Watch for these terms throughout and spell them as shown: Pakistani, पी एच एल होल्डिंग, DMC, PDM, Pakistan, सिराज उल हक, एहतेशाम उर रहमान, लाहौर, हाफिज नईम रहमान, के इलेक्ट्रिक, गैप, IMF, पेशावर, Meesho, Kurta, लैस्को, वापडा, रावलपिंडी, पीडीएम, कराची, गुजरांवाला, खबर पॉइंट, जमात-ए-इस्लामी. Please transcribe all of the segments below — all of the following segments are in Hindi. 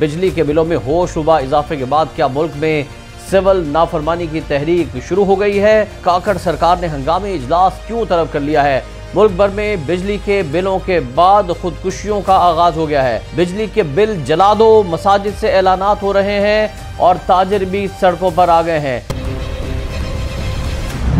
बिजली के बिलों में होशुबा इजाफे के बाद क्या मुल्क में सिविल नाफरमानी की तहरीक शुरू हो गई है? काकड़ सरकार ने हंगामी इजलास क्यों तलब कर लिया है? मुल्क भर में बिजली के बिलों के बाद खुदकुशियों का आगाज हो गया है। बिजली के बिल जला दो, मसाजिद से ऐलानात हो रहे हैं और ताजिर भी सड़कों पर आ गए हैं।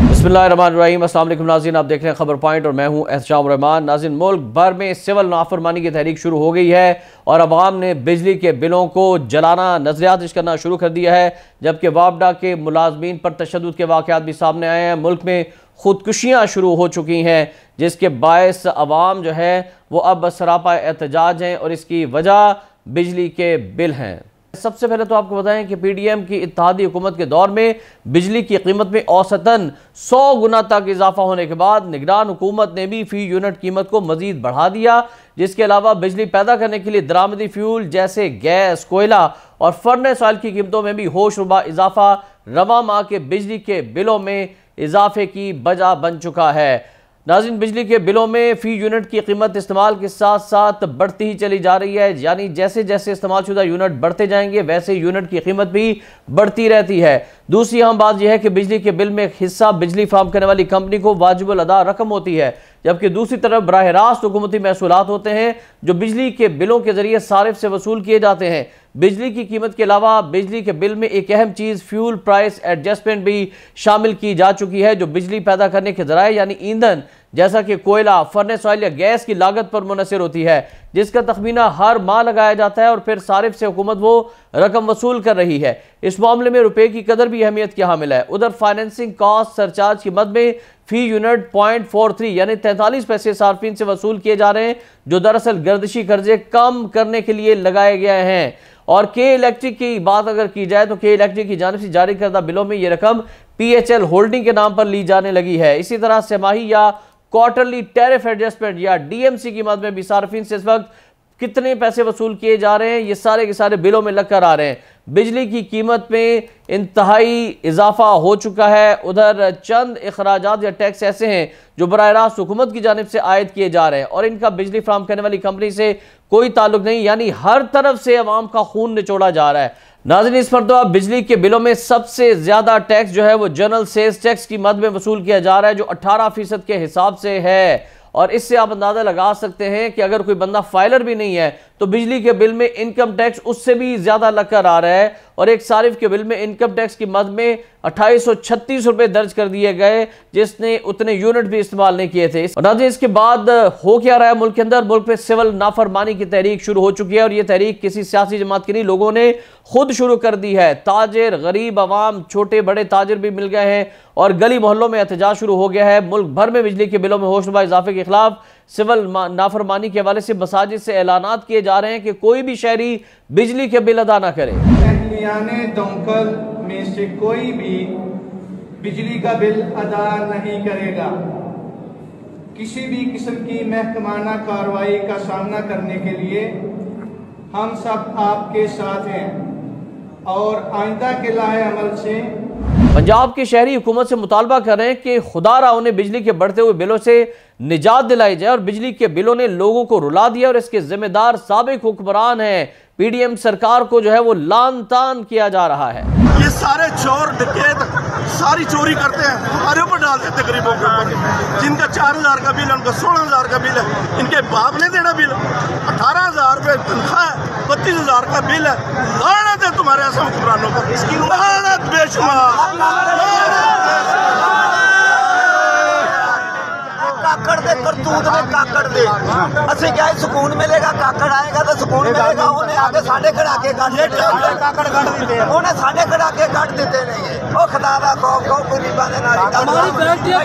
बिस्मिल्लाहिर्रहमानिर्रहीम, अस्सलाम वालेकुम नाज़रीन, आप देख रहे हैं खबर पॉइंट और मैं हूं एहतेशाम उर रहमान। नाज़रीन, मुल्क भर में सिविल नाफरमानी की तहरीक शुरू हो गई है और अवाम ने बिजली के बिलों को जलाना, नजरियातिश करना शुरू कर दिया है, जबकि वापडा के मुलाजमीन पर तशद्दुद के वाक़यात भी सामने आए हैं। मुल्क में खुदकुशियाँ शुरू हो चुकी हैं, जिसके बायस अवाम जो है वो अब सरापा एहतजाज हैं और इसकी वजह बिजली के बिल हैं। सबसे पहले तो आपको बताएं कि पीडीएम की इत्तेहादी हुकूमत के दौर में बिजली की कीमत में औसतन 100 गुना तक इजाफा होने के बाद निगरान हुकूमत ने भी फी यूनिट कीमत को मजीद बढ़ा दिया। जिसके अलावा बिजली पैदा करने के लिए दरामदी फ्यूल जैसे गैस, कोयला और फर्नेस ऑयल की कीमतों में भी होशरुबा इजाफा रवा माह के बिजली के बिलों में इजाफे की वजह बन चुका है। नाज़रीन, बिजली के बिलों में फ़ी यूनिट की कीमत इस्तेमाल के साथ साथ बढ़ती ही चली जा रही है, यानी जैसे जैसे इस्तेमाल शुदा यूनिट बढ़ते जाएंगे वैसे यूनिट की कीमत भी बढ़ती रहती है। दूसरी अहम बात यह है कि बिजली के बिल में एक हिस्सा बिजली फराहम करने वाली कंपनी को वाजिबुल अदा रकम होती है, जबकि दूसरी तरफ बराह रास्त हुकूमती महसूलात होते हैं जो बिजली के बिलों के ज़रिए सारिफ से वसूल किए जाते हैं। बिजली की कीमत के अलावा बिजली के बिल में एक अहम चीज़ फ्यूल प्राइस एडजस्टमेंट भी शामिल की जा चुकी है, जो बिजली पैदा करने के ज़राए यानी ईंधन जैसा कि कोयला, फर्नेस ऑयल या गैस की लागत पर मुनसर होती है, जिसका तखमीना हर माह लगाया जाता है और फिर सारिफ से हुकूमत वो रकम वसूल कर रही है। इस मामले में रुपये की कदर भी अहमियत की हामिल है। उधर फाइनेंसिंग कॉस्ट सरचार्ज की मद में फ़ी यूनिट 0.43 यानी 43 पैसे सार्फिन से वसूल किए जा रहे हैं, जो दरअसल गर्दिशी कर्जे कम करने के लिए लगाए गए हैं। और के इलेक्ट्रिक की बात अगर की जाए तो के इलेक्ट्रिक की जानिब से जारी करदा बिलों में ये रकम PHL होल्डिंग के नाम पर ली जाने लगी है। इसी तरह सेमाही या क्वार्टरली टैरिफ एडजस्टमेंट या DMC की मद में भी सार्फिन से इस वक्त कितने पैसे वसूल किए जा रहे हैं ये सारे के सारे बिलों में लग कर आ रहे हैं। बिजली की कीमत में इंतहाई इजाफा हो चुका है। उधर चंद अखराजात या टैक्स ऐसे हैं जो बराह रास्त हुकूमत की जानिब से आयद किए जा रहे हैं और इनका बिजली फराहम करने वाली कंपनी से कोई ताल्लुक नहीं, यानी हर तरफ से अवाम का खून निचोड़ा जा रहा है। नाज़रीन, इस पर तो आप बिजली के बिलों में सबसे ज़्यादा टैक्स जो है वो जनरल सेल्स टैक्स की मद में वसूल किया जा रहा है, जो 18% के हिसाब से है। और इससे आप अंदाज़ा लगा सकते हैं कि अगर कोई बंदा फाइलर भी नहीं है तो बिजली के बिल में इनकम टैक्स उससे भी ज़्यादा लग कर आ रहा है। और एक सारिफ के बिल में इनकम टैक्स की मद में 2836 रुपये दर्ज कर दिए गए, जिसने उतने यूनिट भी इस्तेमाल नहीं किए थे। और नाज़रीन, इसके बाद हो क्या रहा है मुल्क के अंदर? मुल्क में सिविल नाफरमानी की तहरीक शुरू हो चुकी है और ये तहरीक किसी सियासी जमात की नहीं, लोगों ने खुद शुरू कर दी है। ताजिर, गरीब, आवाम, छोटे बड़े ताजिर भी मिल गए हैं और गली मोहल्लों में एहतजाज शुरू हो गया है। मुल्क भर में बिजली के बिलों में होशनुमा इजाफे के खिलाफ सिविल नाफरमानी के हवाले से मसाजिद से ऐलानात किए जा रहे हैं कि कोई भी शहरी बिजली के बिल अदा न करे। अहलियाने दमकल में से कोई भी बिजली का बिल अदा नहीं करेगा। किसी भी किस्म की महकमाना कार्रवाई का सामना करने के लिए हम सब आपके साथ हैं और आइंदा के लाए अमल से पंजाब की शहरी हुकूमत से मुतालबा कर रहे हैं कि खुदा राह उन्हें बिजली के बढ़ते हुए बिलों से निजात दिलाई जाए। और बिजली के बिलों ने लोगों को रुला दिया और इसके जिम्मेदार साबिक हुक्मरान हैं। PDM सरकार को जो है वो लान तान किया जा रहा है। ये सारे चोर डकैत सारी चोरी करते हैं, हमारे ऊपर डाल देते गरीबों के ऊपर। जिनका 4000 का बिल, उनका 16,000 का बिल है, इनके बाप ने देना बिल। 18,000 रुपये तनख्वाह है, 32,000 का बिल है। लानत है तुम्हारे ऐसे हुक्मरानों पर, इसकी लानत बेशुमार। काकड़ दे करतूत में काकड़ दे असि क्या सुकून मिलेगा? काकड़ आएगा तो सुकून मिलेगा। उन्हें आगे साढ़े कड़ाके कट दिते नहीं है। खुदा दा खौफ खौफ गरीबा दे नाल मली होई है।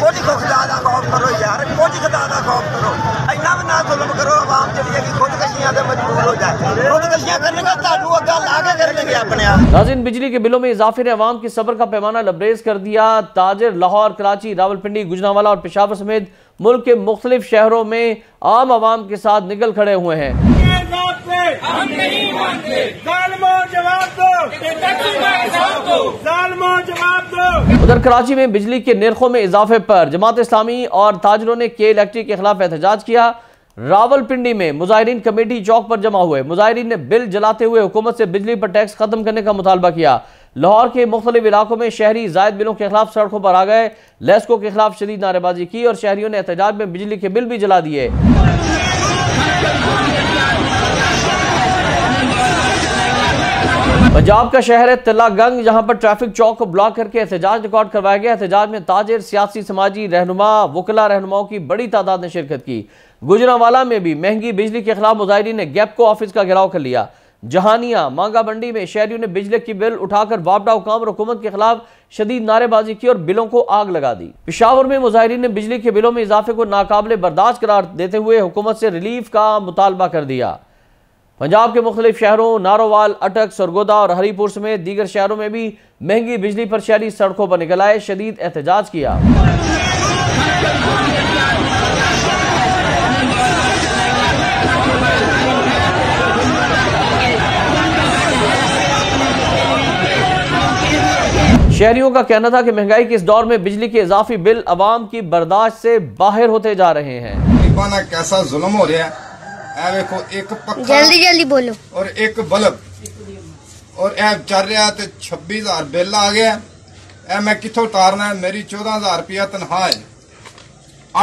कुछ खुदा दा खौफ करो यार, कुछ खुदा दा खौफ करो। इन्ना भी ना जुल्म करो, आवाम जी खुदकशियां से मजबूर हो जाए। खुदकशियां करने ताडू अग्गा ला के करेंगे अपने आप। नाज़रीन, बिजली के बिलों में इजाफे ने आवाम की सब्र का पैमाना लबरेज कर दिया। ताजिर लाहौर, कराची, रावलपिंडी, गुजरांवाला और पेशावर समेत मुल्क के मुख्तलिफ शहरों में आम आवाम के साथ निकल खड़े हुए हैं। उधर कराची में बिजली के निरखों में इजाफे पर जमात-ए-इस्लामी और ताजिरों ने के इलेक्ट्रिक के खिलाफ एहतजाज किया। रावलपिंडी में मुजाहिरीन कमेटी चौक पर जमा हुए। मुजाहिरीन ने बिल जलाते हुए हुकूमत से बिजली पर टैक्स खत्म करने का मुतालबा किया। लाहौर के मुख्तलिफ इलाकों में शहरी जायद बिलों के खिलाफ सड़कों पर आ गए। लैस्को के खिलाफ शदीद नारेबाजी की और शहरियों ने एहतजाज में बिजली के बिल भी जला दिए। पंजाब का शहर है तिलागंग, जहां पर ट्रैफिक चौक को ब्लॉक करके एहतजाज रिकॉर्ड करवाया गया। एहतजाज में ताजिर, सियासी, समाजी रहनुमा, वकला रहनुमाओं की बड़ी तादाद ने शिरकत की। गुजरांवाला में भी महंगी बिजली के खिलाफ मुजाहिरीन ने गैप को ऑफिस का घेराव कर लिया। जहानिया मांगा मंडी में शहरियों ने बिजली की बिल उठाकर वापडा हुकाम और हुकूमत के खिलाफ शदीद नारेबाजी की और बिलों को आग लगा दी। पेशावर में मुजाहिरीन ने बिजली के बिलों में इजाफे को नाकाबिले बर्दाश्त करार देते हुए हुकूमत से रिलीफ का मुतालबा कर दिया। पंजाब के मुख्तलिफ शहरों नारोवाल, अटक, सरगोदा और हरीपुर समेत दीगर शहरों में भी महंगी बिजली पर शहरी सड़कों पर निकल आए, शदीद एहतजाज किया। शहरियों का कहना था कि महंगाई के इस दौर में बिजली के इजाफी बिल अवाम की बर्दाश्त से बाहर होते जा रहे हैं। कैसा जुल्म हो रहा है, देखो एक पक्का जल्दी जल्दी बोलो और एक बल्ब और ऐप चल रहा है। 26,000 बिल आ गया है, मैं कितों उतारना है। मेरी 14,000 रुपया तनखा है,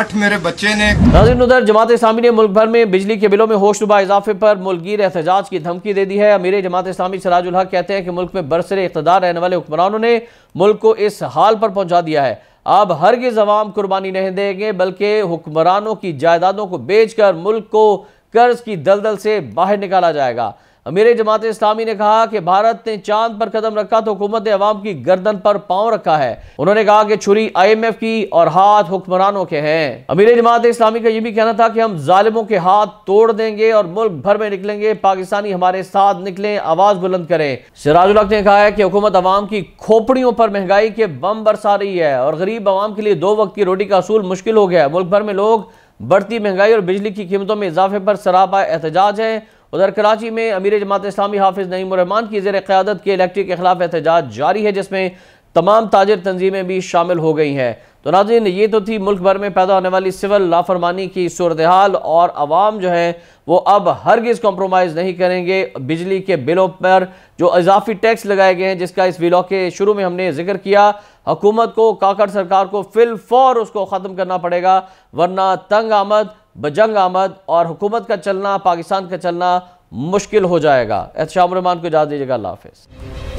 8 मेरे बच्चे ने। नाज़रीन, उधर जमात-ए-इस्लामी ने मुल्क भर में बिजली के बिलों में होशनुमा इजाफे पर मुल्कगीर एहतजाज की धमकी दे दी है। अमीर जमात-ए-इस्लामी सिराज उल हक कहते हैं कि मुल्क में बरसरे इक़्तिदार रहने वाले हुक्मरानों ने मुल्क को इस हाल पर पहुंचा दिया है। अब हरगिज़ अवाम कुर्बानी नहीं देंगे, बल्कि हुक्मरानों की जायदादों को बेच कर मुल्क को कर्ज की दलदल से बाहर निकाला जाएगा। अमीर जमात इस्लामी ने कहा कि भारत ने चांद पर कदम रखा तो हुकूमत ने अवाम की गर्दन पर पांव रखा है। उन्होंने कहा कि छुरी IMF की और हाथ हुक्मरानों के हैं। अमीर जमात इस्लामी का यह भी कहना था कि हम जालिमों के हाथ तोड़ देंगे और मुल्क भर में निकलेंगे, पाकिस्तानी हमारे साथ निकलें, आवाज बुलंद करें। सिराजुल हक ने कहा है कि हुकूमत अवाम की खोपड़ियों पर महंगाई के बम बरसा रही है और गरीब अवाम के लिए 2 वक्त की रोटी का असूल मुश्किल हो गया है। मुल्क भर में लोग बढ़ती महंगाई और बिजली की कीमतों में इजाफे पर सरापा एहतजाज है। उधर कराची में अमीर जमात इस्लामी हाफिज नईम रहमान की ज़ेर क़यादत के इलेक्ट्रिक के खिलाफ एहतजाज जारी है, जिसमें तमाम ताजिर तंजीमें भी शामिल हो गई हैं। तो नाज़रीन, ये तो थी मुल्क भर में पैदा होने वाली सिविल लाफरमानी की सूरत हाल, और आवाम जो है वो अब हरगिज़ कॉम्प्रोमाइज़ नहीं करेंगे बिजली के बिलों पर जो इजाफी टैक्स लगाए गए हैं, जिसका इस व्लॉग के शुरू में हमने जिक्र किया। हुकूमत को, काकड़ सरकार को फिल फौर उसको ख़त्म करना पड़ेगा, वरना तंग आमद बजंग आमद और हुकूमत का चलना, पाकिस्तान का चलना मुश्किल हो जाएगा। एहतेशाम उर रहमान को इजाज़त दीजिएगा। अल्लाह हाफ़िज़।